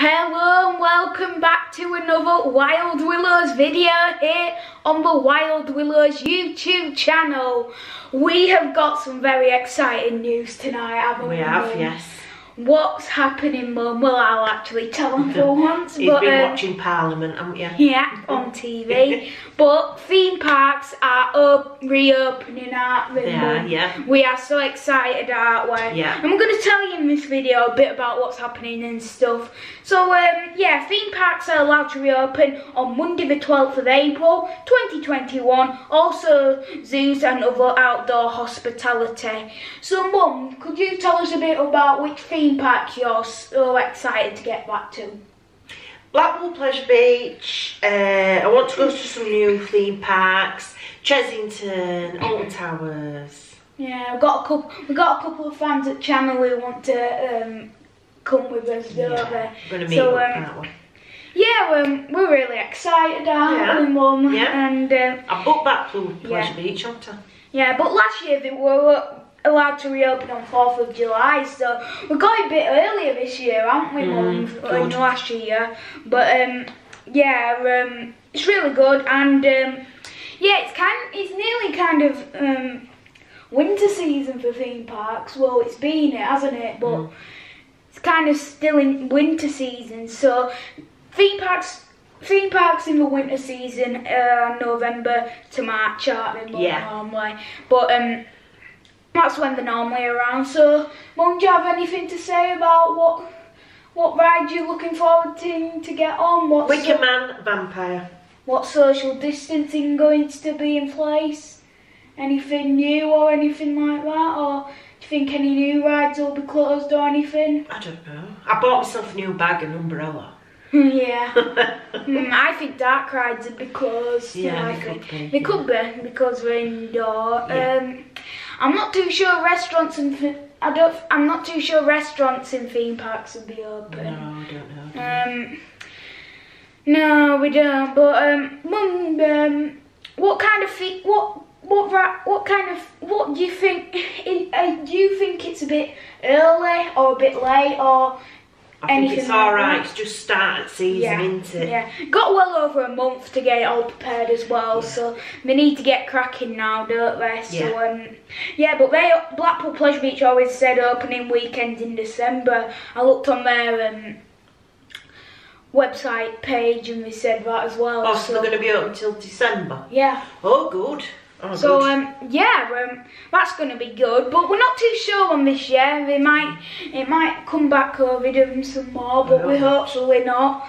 Hello and welcome back to another Wild Willows video here on the Wild Willows YouTube channel. We have got some very exciting news tonight, haven't we? We have, yes. What's happening, Mum? Well, I'll actually tell them for once. You've been watching Parliament, haven't you? Yeah, on TV. But theme parks are reopening, aren't they? They are, yeah. We are so excited, aren't we? Yeah. And we're going to tell you in this video a bit about what's happening and stuff. So, yeah, theme parks are allowed to reopen on Monday the 12th of April 2021. Also, zoos and other outdoor hospitality. So, Mum, could you tell us a bit about which theme park you're so excited to get back to? Blackpool Pleasure Beach, I want to go to some new theme parks, Chesington, Alton Towers. Yeah, we've got a couple of fans at Channel who want to come with us, don't they? We're going to meet up on that one. Yeah, we're really excited, aren't we, Mum? Yeah. And, I booked Blackpool Pleasure Beach, haven't I? Yeah, but last year they were allowed to reopen on 4th of July, so we got a bit earlier this year, haven't we, Mum, than last year? But it's really good, and yeah, it's nearly kind of winter season for theme parks. Well, it's been it, hasn't it? But it's kind of still in winter season, so theme parks in the winter season are November to March, aren't they, normally? But that's when they're normally around. So, Mum, do you have anything to say about what ride you're looking forward to get on? Wicker Man, Vampire. What social distancing going to be in place? Anything new or anything like that? Or do you think any new rides will be closed or anything? I don't know. I bought myself a new bag and umbrella. Yeah. I think dark rides would be closed. Yeah, they could be because we're indoor. Yeah. I'm not too sure restaurants I'm not too sure restaurants in theme parks will be open. No, I don't know. No, we don't. But Mum, what do you think? Do you think it's a bit early or a bit late or? I think it's alright, it's just starting season, isn't it? Yeah, got well over a month to get it all prepared as well, so they need to get cracking now, don't they? So, but Blackpool Pleasure Beach always said opening weekend in December. I looked on their website page and they said that as well. Oh, so they're going to be open till December? Yeah. Oh, good. Oh, so that's going to be good, but we're not too sure on this year. It might come back COVID and some more, but we hopefully not.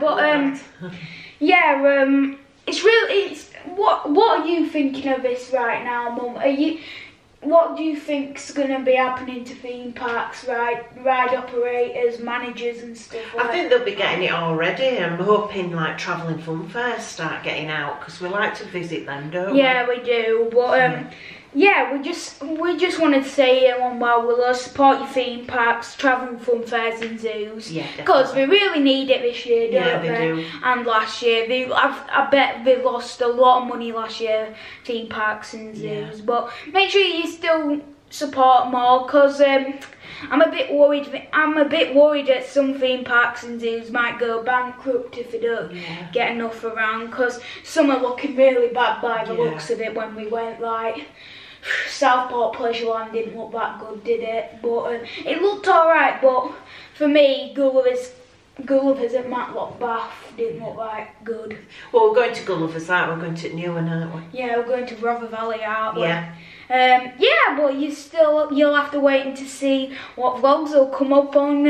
But what are you thinking of this right now, Mum? What do you think's going to be happening to theme parks, ride operators, managers and stuff like that? I think they'll be getting it already. I'm hoping like Travelling Fun Fairs start getting out because we like to visit them, don't we? Yeah, we do. But we just wanted to say here on Wild Willows, support your theme parks, Travelling Fun Fairs and zoos. Yeah, because we really need it this year, don't they? And last year, I bet they lost a lot of money last year, theme parks and zoos. Yeah. But make sure you still support more, because I'm a bit worried that some theme parks and zoos might go bankrupt if they don't get enough around, because some are looking really bad by the looks of it. When we went, like, Southport Pleasureland didn't look that good, did it? But it looked alright, but for me, Gulliver's at Matlock Bath didn't look like good. Well, we're going to Gulliver's, we're going to Newham, aren't we? Yeah, we're going to Rother Valley, aren't we? Yeah. But you'll have to wait and to see what vlogs will come up on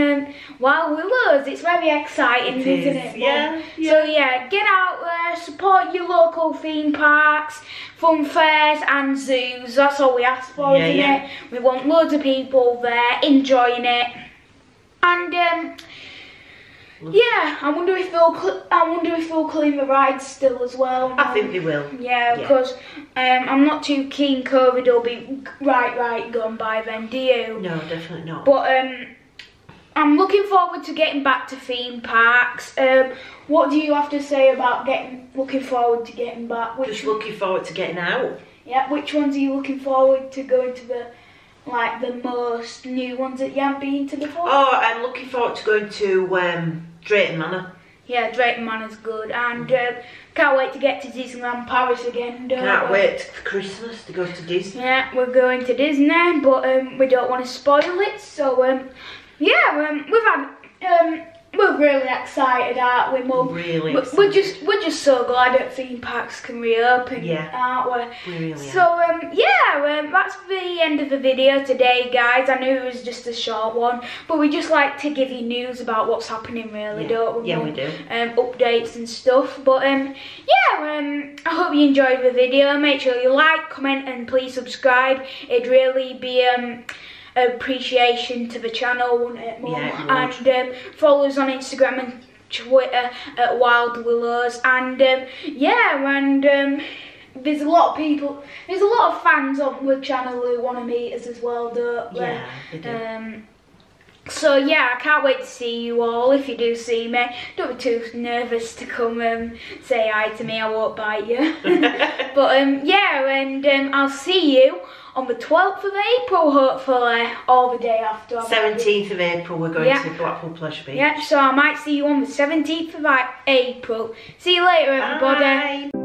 Wild Willows. It's very exciting, isn't it? Yeah, yeah. So yeah, get out there, support your local theme parks, fun fairs and zoos. That's all we ask for, isn't it? We want loads of people there enjoying it. And yeah, I wonder if they'll clean the rides still as well. I think they will. Yeah, because I'm not too keen COVID will be right gone by then, do you? No, definitely not. But I'm looking forward to getting back to theme parks. What do you have to say about looking forward to getting back? Just looking forward to getting out. Yeah, which ones are you looking forward to going to the like the most new ones that you haven't been to before. Oh, I'm looking forward to going to Drayton Manor. Yeah, Drayton Manor's good, and can't wait to get to Disneyland Paris again. Can't wait for Christmas to go to Disney. Yeah, we're going to Disney, but we don't want to spoil it, so yeah, we're really excited, aren't we, Mum? Really excited. We're just so glad that theme parks can reopen, yeah, aren't we? We really so, are. Yeah, that's the end of the video today, guys. I knew it was just a short one, but we just like to give you news about what's happening, really, yeah, don't we? Yeah, we do. Updates and stuff, but yeah, I hope you enjoyed the video. Make sure you like, comment, and please subscribe. It'd really be appreciation to the channel, wouldn't it, Mum? Yeah, it would. And follow us on Instagram and Twitter at Wild Willows, and yeah, and there's a lot of people, there's a lot of fans on the channel who want to meet us as well, don't they? Yeah, they do. So yeah, I can't wait to see you all. If you do see me, don't be too nervous to come say hi to me, I won't bite you. But yeah, and I'll see you on the 12th of April, hopefully, or the day after. 17th of April, we're going to Blackpool Pleasure Beach. Yeah, so I might see you on the 17th of April. See you later, everybody. Bye.